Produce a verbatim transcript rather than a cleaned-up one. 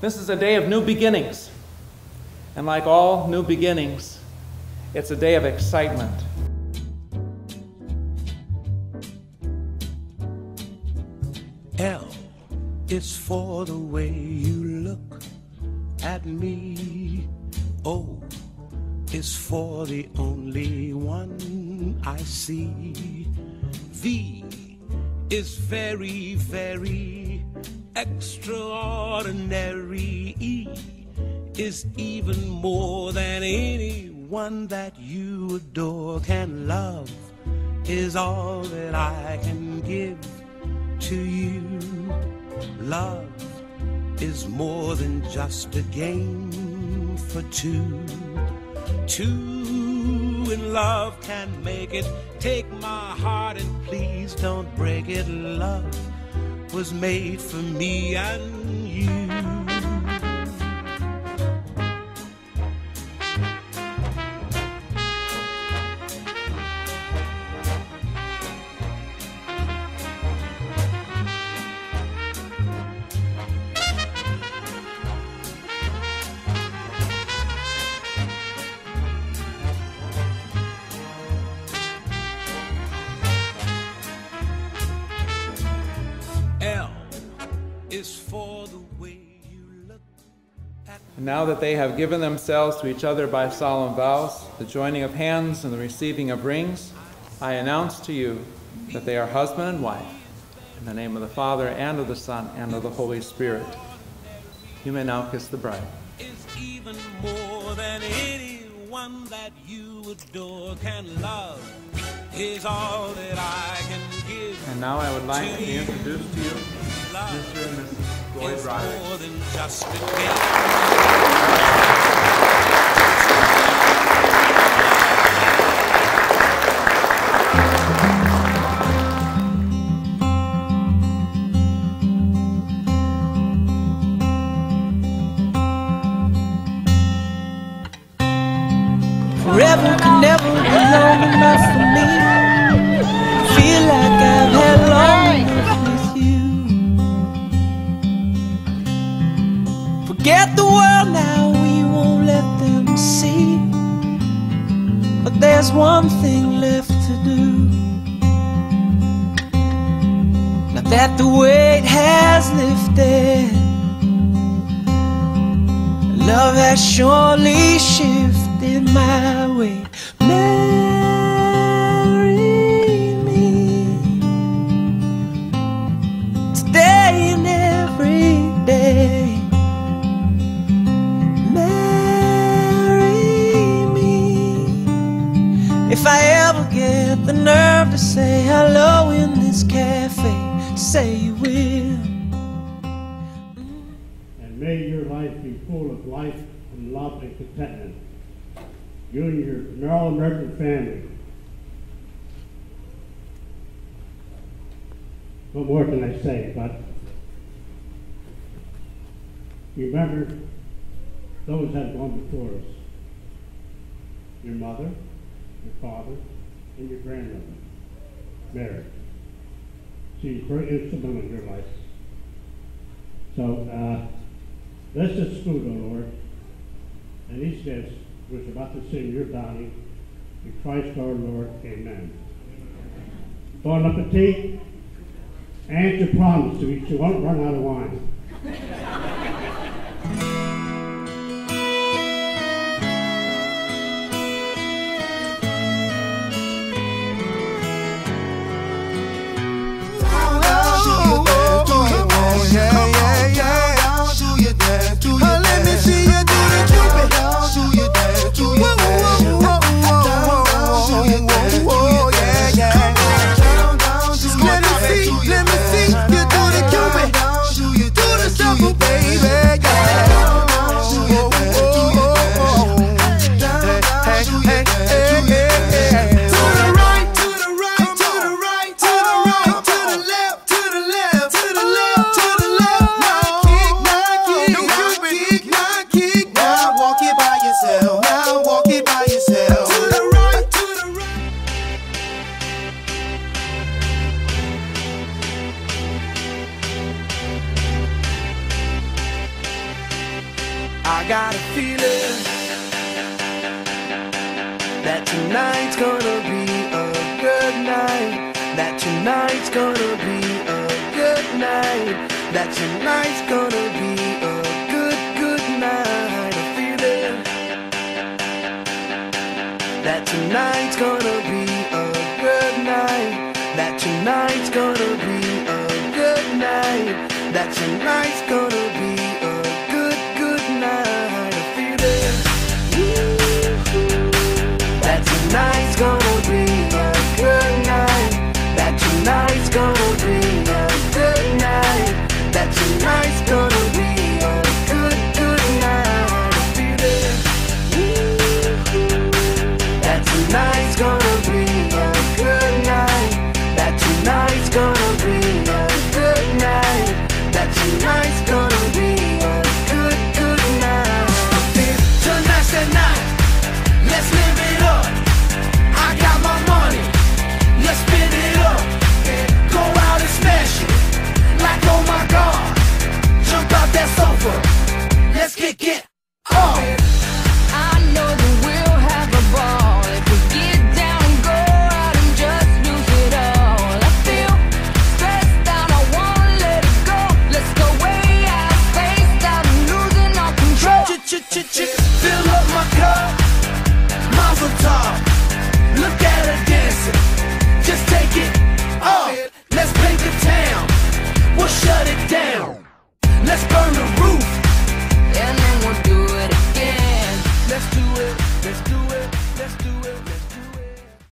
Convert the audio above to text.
This is a day of new beginnings. And like all new beginnings, it's a day of excitement. L is for the way you look at me. O is for the only one I see. V is very, very extraordinary. E is even more than anyone that you adore can love, is all that I can give to you. Love is more than just a game for two. Two in love can make it. Take my heart and please don't break it. Love was made for me and you. Now that they have given themselves to each other by solemn vows, the joining of hands and the receiving of rings, I announce to you that they are husband and wife. In the name of the Father, and of the Son, and of the Holy Spirit. You may now kiss the bride. It's even more than anyone that you adore can love, is all that I can give. And now I would like to introduce to you Mister and Missus It's more than just a game. Forever can never be long enough for me. Feel like I've had long enough with you. Forget the world now, we won't let them see. But there's one thing left to do. Now that the weight has lifted, love has surely shifted my way. Marry me today and every day. If I ever get the nerve to say hello in this cafe, say you will. And may your life be full of life and love and contentment. You and your all-American family. What more can I say? But remember those that have gone before us. Your mother, your father, and your grandmother, Mary. She's very instrumental in your life. So uh, let's just food, O Lord, and each guest was about to sing your body in Christ our Lord. Amen. Bon appetit, and to promise to eat, you won't run out of wine. Let me see you do the Cupid. Do got a feeling that tonight's gonna be a good night, that tonight's gonna be a good night, that tonight's gonna be a good, good night. A feeling that tonight's gonna be a good night, that tonight's gonna be a good night, that tonight's gonna